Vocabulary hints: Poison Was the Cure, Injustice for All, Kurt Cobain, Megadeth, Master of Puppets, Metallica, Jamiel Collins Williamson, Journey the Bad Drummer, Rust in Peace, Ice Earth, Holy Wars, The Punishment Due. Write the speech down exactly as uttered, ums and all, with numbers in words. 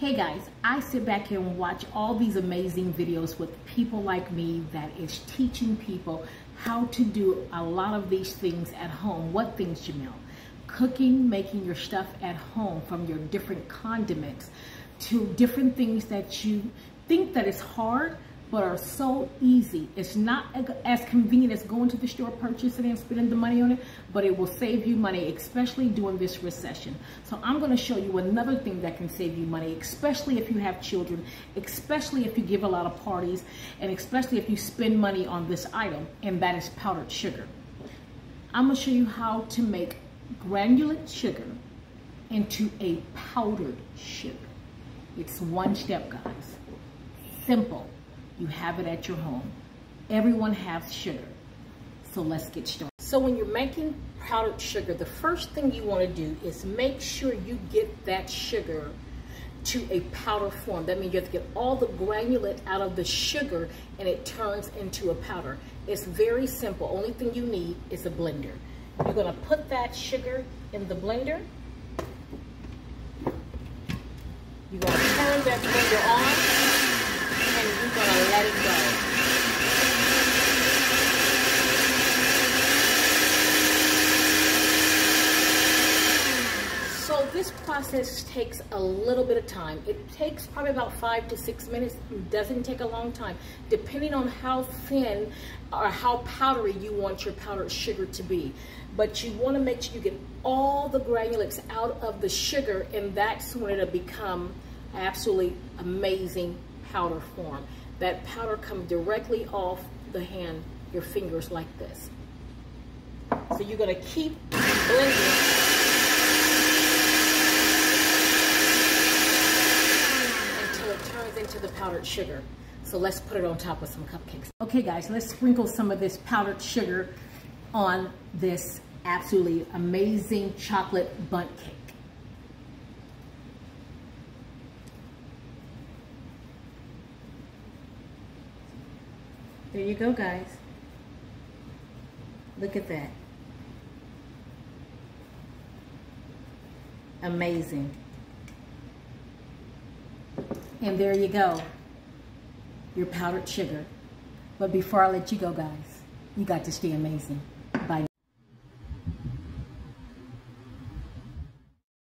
Hey guys, I sit back here and watch all these amazing videos with people like me that is teaching people how to do a lot of these things at home. What things, Jamiel? Cooking, making your stuff at home, from your different condiments to different things that you think that is hard but are so easy. It's not as convenient as going to the store, purchasing it, and spending the money on it, but it will save you money, especially during this recession. So I'm gonna show you another thing that can save you money, especially if you have children, especially if you give a lot of parties, and especially if you spend money on this item, and that is powdered sugar. I'm gonna show you how to make granulated sugar into a powdered sugar. It's one step, guys. Simple. You have it at your home. Everyone has sugar. So let's get started. So when you're making powdered sugar, the first thing you want to do is make sure you get that sugar to a powder form. That means you have to get all the granulate out of the sugar and it turns into a powder. It's very simple. Only thing you need is a blender. You're going to put that sugar in the blender. You're going to turn that blender on. And you're going to let it go. So this process takes a little bit of time. It takes probably about five to six minutes. It doesn't take a long time, depending on how thin or how powdery you want your powdered sugar to be. But you want to make sure you get all the granulates out of the sugar, and that's when it'll become absolutely amazing powder form. That powder comes directly off the hand, your fingers, like this. So you're going to keep blending. Until it turns into the powdered sugar. So let's put it on top of some cupcakes. Okay guys, let's sprinkle some of this powdered sugar on this absolutely amazing chocolate bundt cake. There you go, guys. Look at that. Amazing. And there you go, your powdered sugar. But before I let you go, guys, you got to stay amazing.